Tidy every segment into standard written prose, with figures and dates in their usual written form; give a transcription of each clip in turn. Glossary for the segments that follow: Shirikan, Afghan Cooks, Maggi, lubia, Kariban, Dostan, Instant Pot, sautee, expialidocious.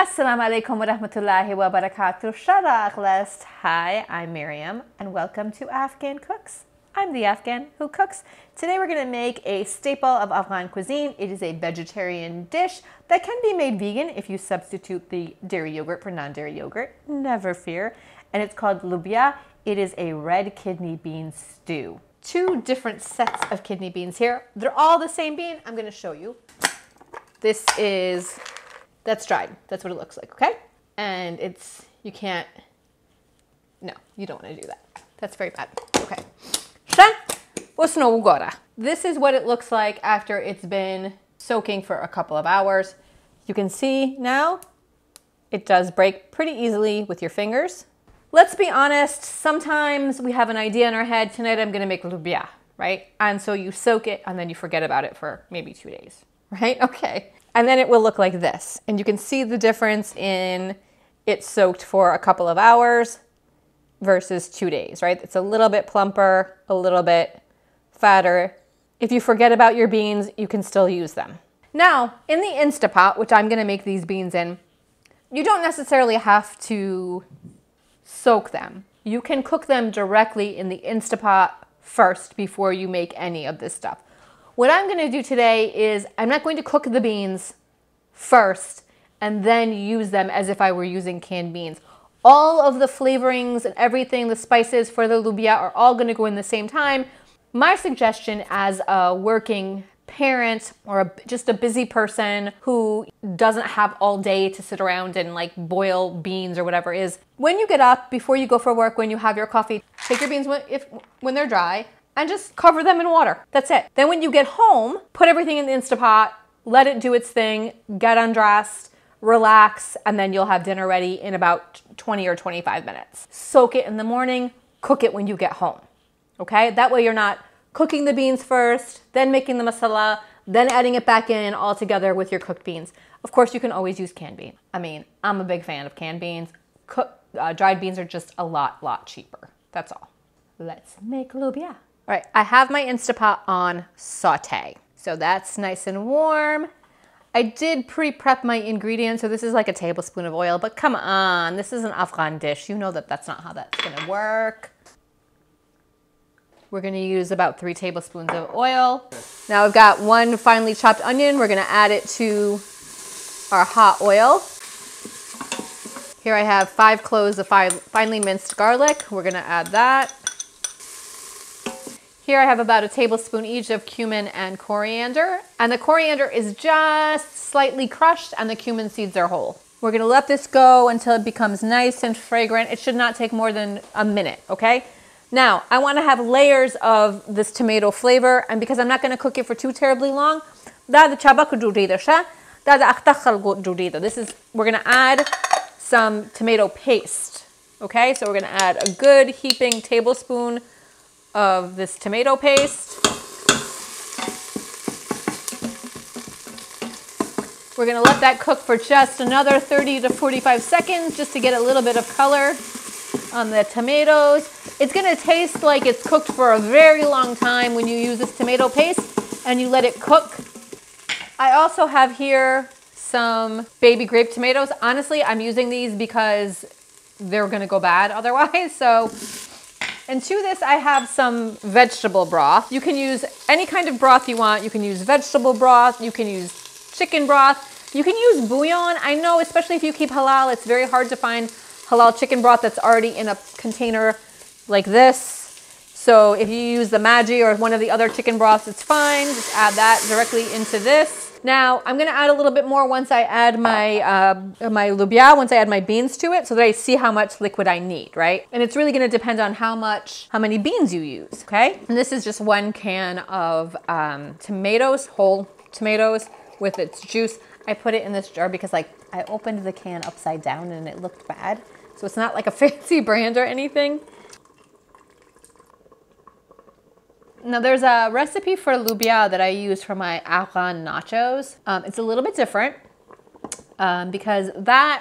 Assalamu alaikum wa rahmatullahi wa barakatuh. Sharaglest. Hi, I'm Miriam and welcome to Afghan Cooks. I'm the Afghan who cooks. Today we're going to make a staple of Afghan cuisine. It is a vegetarian dish that can be made vegan if you substitute the dairy yogurt for non-dairy yogurt. Never fear. And it's called lubia. It is a red kidney bean stew. Two different sets of kidney beans here. They're all the same bean. I'm going to show you. This is... that's dried. That's what it looks like, okay? And it's, you can't, no, you don't want to do that. That's very bad. Okay. This is what it looks like after it's been soaking for a couple of hours. You can see now it does break pretty easily with your fingers. Let's be honest, sometimes we have an idea in our head, tonight I'm going to make lubia, right? And so you soak it and then you forget about it for maybe 2 days, right? Okay. And then it will look like this. And you can see the difference in it soaked for a couple of hours versus 2 days, right? It's a little bit plumper, a little bit fatter. If you forget about your beans, you can still use them. Now, in the Instant Pot, which I'm gonna make these beans in, you don't necessarily have to soak them. You can cook them directly in the Instant Pot first before you make any of this stuff. What I'm going to do today is I'm not going to cook the beans first and then use them as if I were using canned beans. All of the flavorings and everything, the spices for the lubia are all going to go in the same time. My suggestion as a working parent or just a busy person who doesn't have all day to sit around and like boil beans or whatever is, when you get up, before you go for work, when you have your coffee, take your beans when they're dry, and just cover them in water. That's it. Then when you get home, put everything in the Instant Pot, let it do its thing, get undressed, relax, and then you'll have dinner ready in about 20 or 25 minutes. Soak it in the morning, cook it when you get home, okay? That way you're not cooking the beans first, then making the masala, then adding it back in all together with your cooked beans. Of course, you can always use canned beans. I mean, I'm a big fan of canned beans. Dried beans are just a lot cheaper. That's all. Let's make lubia. All right, I have my Instant Pot on saute. So that's nice and warm. I did pre-prep my ingredients, so this is like a tablespoon of oil, but come on, this is an Afghan dish. You know that that's not how that's gonna work. We're gonna use about 3 tablespoons of oil. Now I've got 1 finely chopped onion. We're gonna add it to our hot oil. Here I have 5 cloves of finely minced garlic. We're gonna add that. Here I have about a tablespoon each of cumin and coriander, and the coriander is just slightly crushed and the cumin seeds are whole. We're gonna let this go until it becomes nice and fragrant. It should not take more than a minute, okay? Now, I wanna have layers of this tomato flavor, and because I'm not gonna cook it for too terribly long, this is, we're gonna add some tomato paste, okay? So we're gonna add a good heaping tablespoon of this tomato paste. We're gonna let that cook for just another 30 to 45 seconds just to get a little bit of color on the tomatoes. It's gonna taste like it's cooked for a very long time when you use this tomato paste and you let it cook. I also have here some baby grape tomatoes. Honestly, I'm using these because they're gonna go bad otherwise, so. And to this, I have some vegetable broth. You can use any kind of broth you want. You can use vegetable broth. You can use chicken broth. You can use bouillon. I know, especially if you keep halal, it's very hard to find halal chicken broth that's already in a container like this. So if you use the Maggi or one of the other chicken broths, it's fine. Just add that directly into this. Now, I'm gonna add a little bit more once I add my lubia, once I add my beans to it, so that I see how much liquid I need, right? And it's really gonna depend on how many beans you use, okay? And this is just 1 can of tomatoes, whole tomatoes with its juice. I put it in this jar because like I opened the can upside down and it looked bad. So it's not like a fancy brand or anything. Now there's a recipe for lubia that I use for my Afghan nachos. It's a little bit different because the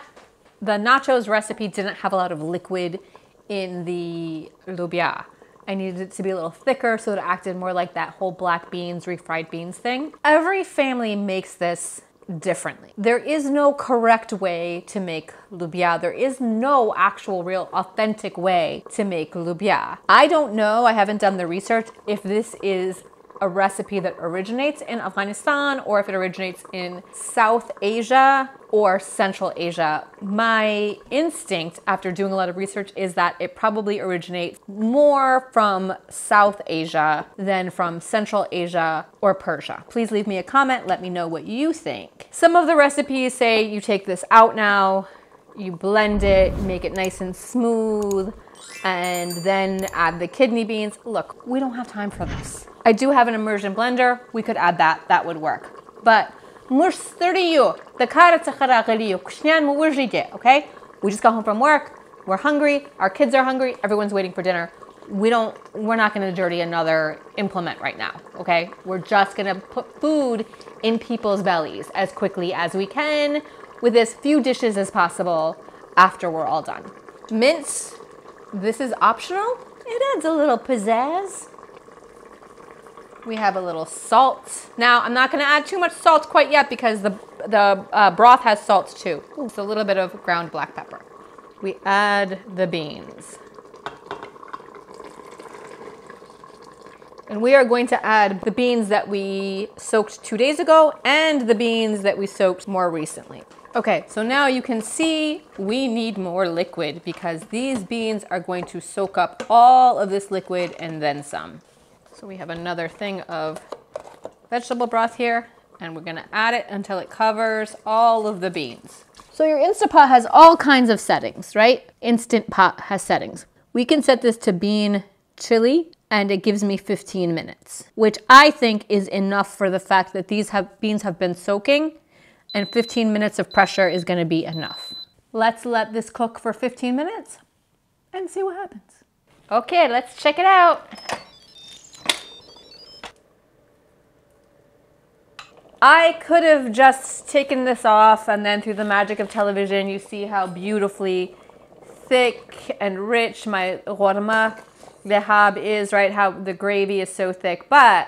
nachos recipe didn't have a lot of liquid in the lubia. I needed it to be a little thicker so it acted more like that whole black beans, refried beans thing. Every family makes this differently. There is no correct way to make lumpia. There is no actual real authentic way to make lumpia. I don't know, I haven't done the research if this is a recipe that originates in Afghanistan or if it originates in South Asia or Central Asia. My instinct after doing a lot of research is that it probably originates more from South Asia than from Central Asia or Persia. Please leave me a comment, let me know what you think. Some of the recipes say you take this out now, you blend it, make it nice and smooth, and then add the kidney beans. Look, we don't have time for this. I do have an immersion blender. We could add that, that would work. But okay? We just got home from work. We're hungry. Our kids are hungry. Everyone's waiting for dinner. We're not gonna dirty another implement right now, okay? We're just gonna put food in people's bellies as quickly as we can with as few dishes as possible after we're all done. Mince. This is optional. It adds a little pizzazz. We have a little salt. Now, I'm not gonna add too much salt quite yet because the broth has salt too. It's a little bit of ground black pepper. We add the beans. And we are going to add the beans that we soaked 2 days ago and the beans that we soaked more recently. Okay, so now you can see we need more liquid because these beans are going to soak up all of this liquid and then some. So we have another thing of vegetable broth here and we're gonna add it until it covers all of the beans. So your Instant Pot has all kinds of settings, right? Instant Pot has settings. We can set this to bean chili and it gives me 15 minutes, which I think is enough for the fact that these beans have been soaking and 15 minutes of pressure is gonna be enough. Let's let this cook for 15 minutes and see what happens. Okay, let's check it out. I could have just taken this off and then through the magic of television, you see how beautifully thick and rich my korma lehab is, right? How the gravy is so thick. But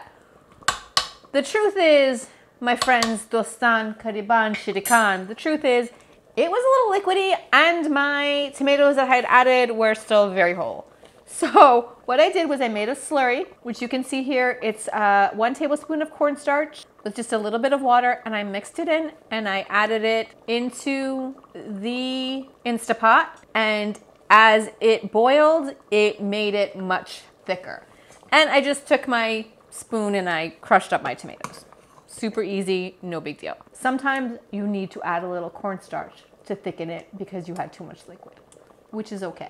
the truth is, my friends, Dostan, Kariban, Shirikan, the truth is, it was a little liquidy and my tomatoes that I had added were still very whole. So what I did was I made a slurry, which you can see here. It's 1 tablespoon of cornstarch with just a little bit of water, and I mixed it in and I added it into the Instant Pot. And as it boiled, it made it much thicker. And I just took my spoon and I crushed up my tomatoes. Super easy, no big deal. Sometimes you need to add a little cornstarch to thicken it because you had too much liquid, which is okay.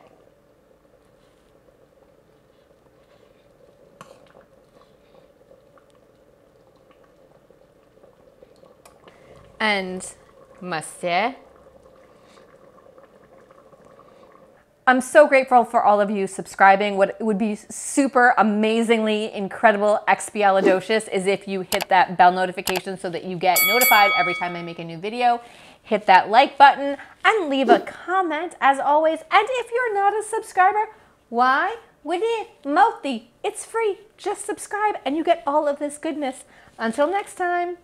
And mustard. I'm so grateful for all of you subscribing. What would be super amazingly incredible expialidocious is if you hit that bell notification so that you get notified every time I make a new video. Hit that like button and leave a comment as always. And if you're not a subscriber, why would you? It's free. Just subscribe and you get all of this goodness. Until next time.